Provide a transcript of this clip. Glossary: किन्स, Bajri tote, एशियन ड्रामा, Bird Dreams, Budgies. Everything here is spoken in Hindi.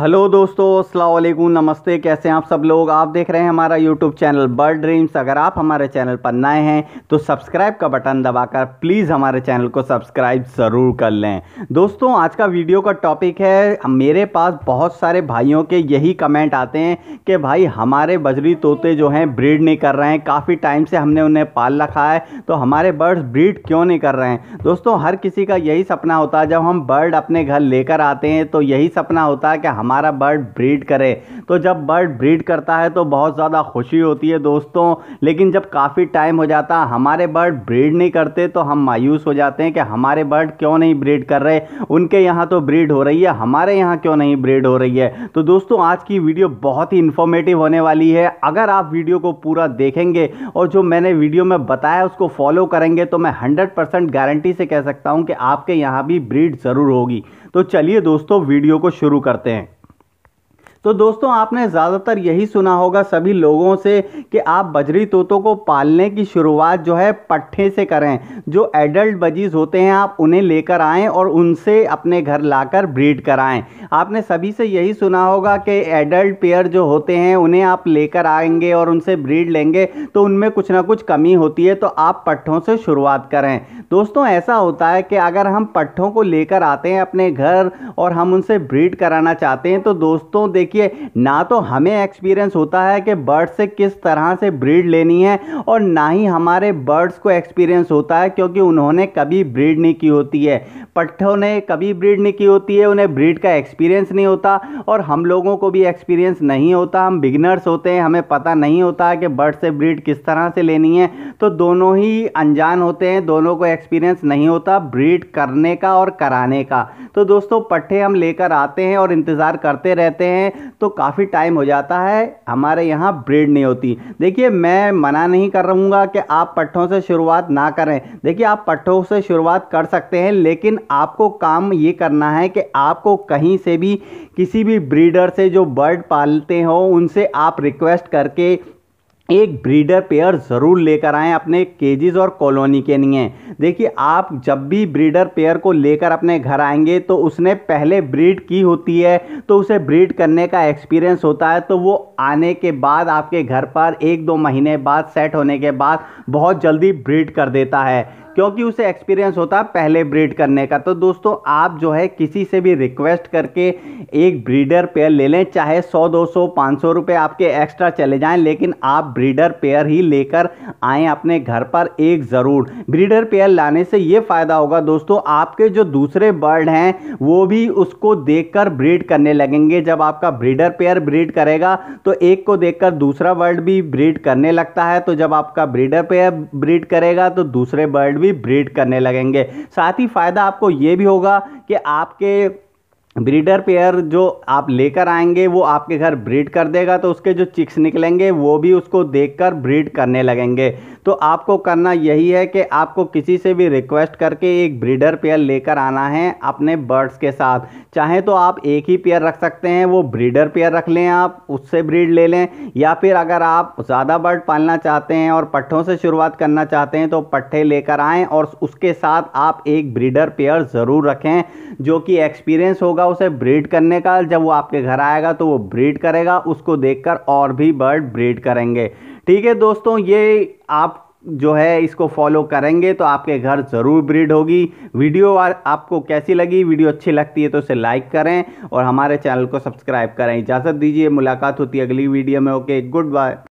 हेलो दोस्तों, अस्सलाम वालेकुम, नमस्ते। कैसे हैं आप सब लोग। आप देख रहे हैं हमारा यूट्यूब चैनल बर्ड ड्रीम्स। अगर आप हमारे चैनल पर नए हैं तो सब्सक्राइब का बटन दबाकर प्लीज़ हमारे चैनल को सब्सक्राइब ज़रूर कर लें। दोस्तों, आज का वीडियो का टॉपिक है, मेरे पास बहुत सारे भाइयों के यही कमेंट आते हैं कि भाई हमारे बजरी तोते जो हैं ब्रीड नहीं कर रहे हैं, काफ़ी टाइम से हमने उन्हें पाल रखा है तो हमारे बर्ड्स ब्रीड क्यों नहीं कर रहे हैं। दोस्तों, हर किसी का यही सपना होता है, जब हम बर्ड अपने घर लेकर आते हैं तो यही सपना होता है कि हमारा बर्ड ब्रीड करे। तो जब बर्ड ब्रीड करता है तो बहुत ज़्यादा खुशी होती है दोस्तों, लेकिन जब काफ़ी टाइम हो जाता है हमारे बर्ड ब्रीड नहीं करते तो हम मायूस हो जाते हैं कि हमारे बर्ड क्यों नहीं ब्रीड कर रहे, उनके यहाँ तो ब्रीड हो रही है, हमारे यहाँ क्यों नहीं ब्रीड हो रही है। तो दोस्तों, आज की वीडियो बहुत ही इन्फॉर्मेटिव होने वाली है। अगर आप वीडियो को पूरा देखेंगे और जो मैंने वीडियो में बताया उसको फॉलो करेंगे तो मैं 100% गारंटी से कह सकता हूँ कि आपके यहाँ भी ब्रीड ज़रूर होगी। तो चलिए दोस्तों, वीडियो को शुरू करते हैं। तो दोस्तों, आपने ज़्यादातर यही सुना होगा सभी लोगों से कि आप बजरी तोतों को पालने की शुरुआत जो है पट्ठे से करें। जो एडल्ट बजीज़ होते हैं आप उन्हें लेकर आएँ और उनसे अपने घर लाकर ब्रीड कराएं। आपने सभी से यही सुना होगा कि एडल्ट पेयर जो होते हैं उन्हें आप लेकर आएंगे और उनसे ब्रीड लेंगे तो उनमें कुछ ना कुछ कमी होती है, तो आप पट्ठों से शुरुआत करें। दोस्तों, ऐसा होता है कि अगर हम पट्ठों को लेकर आते हैं अपने घर और हम उनसे ब्रीड कराना चाहते हैं तो दोस्तों देखिए, ना तो हमें एक्सपीरियंस होता है कि बर्ड से किस तरह से ब्रीड लेनी है और ना ही हमारे बर्ड्स को एक्सपीरियंस होता है, क्योंकि उन्होंने कभी ब्रीड नहीं की होती है, पट्ठों ने कभी ब्रीड नहीं की होती है, उन्हें ब्रीड का एक्सपीरियंस नहीं होता और हम लोगों को भी एक्सपीरियंस नहीं होता। हम बिगिनर्स होते हैं, हमें पता नहीं होता है कि बर्ड से ब्रीड किस तरह से लेनी है। तो दोनों ही अनजान होते हैं, दोनों को एक्सपीरियंस नहीं होता ब्रीड करने का और कराने का। तो दोस्तों, पट्ठे हम लेकर आते हैं और इंतज़ार करते रहते हैं तो काफ़ी टाइम हो जाता है, हमारे यहाँ ब्रीड नहीं होती। देखिए, मैं मना नहीं कर रहूँगा कि आप पट्ठों से शुरुआत ना करें। देखिए, आप पट्ठों से शुरुआत कर सकते हैं, लेकिन आपको काम ये करना है कि आपको कहीं से भी किसी भी ब्रीडर से जो बर्ड पालते हो उनसे आप रिक्वेस्ट करके एक ब्रीडर पेयर ज़रूर लेकर आएँ अपने केजेस और कॉलोनी के लिए। देखिए, आप जब भी ब्रीडर पेयर को लेकर अपने घर आएंगे तो उसने पहले ब्रीड की होती है, तो उसे ब्रीड करने का एक्सपीरियंस होता है, तो वो आने के बाद आपके घर पर 1-2 महीने बाद सेट होने के बाद बहुत जल्दी ब्रीड कर देता है, क्योंकि उसे एक्सपीरियंस होता है पहले ब्रीड करने का। तो दोस्तों, आप जो है किसी से भी रिक्वेस्ट करके एक ब्रीडर पेयर ले लें, चाहे 100, 200, 500 रुपये आपके एक्स्ट्रा चले जाएं, लेकिन आप ब्रीडर पेयर ही लेकर आएँ अपने घर पर एक ज़रूर। ब्रीडर पेयर लाने से ये फ़ायदा होगा दोस्तों, आपके जो दूसरे बर्ड हैं वो भी उसको देख कर ब्रीड करने लगेंगे। जब आपका ब्रीडर पेयर ब्रीड करेगा तो एक को देख कर दूसरा बर्ड भी ब्रीड करने लगता है, तो जब आपका ब्रीडर पेयर ब्रीड करेगा तो दूसरे बर्ड ब्रीड करने लगेंगे। साथ ही फायदा आपको ये भी होगा कि आपके ब्रीडर पेयर जो आप लेकर आएंगे वो आपके घर ब्रीड कर देगा, तो उसके जो चिक्स निकलेंगे वो भी उसको देखकर ब्रीड करने लगेंगे। तो आपको करना यही है कि आपको किसी से भी रिक्वेस्ट करके एक ब्रीडर पेयर लेकर आना है अपने बर्ड्स के साथ। चाहे तो आप एक ही पेयर रख सकते हैं, वो ब्रीडर पेयर रख लें, आप उससे ब्रीड ले लें, या फिर अगर आप ज़्यादा बर्ड पालना चाहते हैं और पट्ठों से शुरुआत करना चाहते हैं तो पट्ठे लेकर आएँ और उसके साथ आप एक ब्रीडर पेयर ज़रूर रखें जो कि एक्सपीरियंस होगा उसे ब्रीड करने का। जब वो आपके घर आएगा तो वो ब्रीड करेगा, उसको देखकर और भी बर्ड ब्रीड करेंगे। ठीक है दोस्तों, ये आप जो है इसको फॉलो करेंगे तो आपके घर ज़रूर ब्रीड होगी। वीडियो आपको कैसी लगी, वीडियो अच्छी लगती है तो उसे लाइक करें और हमारे चैनल को सब्सक्राइब करें। इजाज़त दीजिए, मुलाकात होती है अगली वीडियो में। Okay, good bye.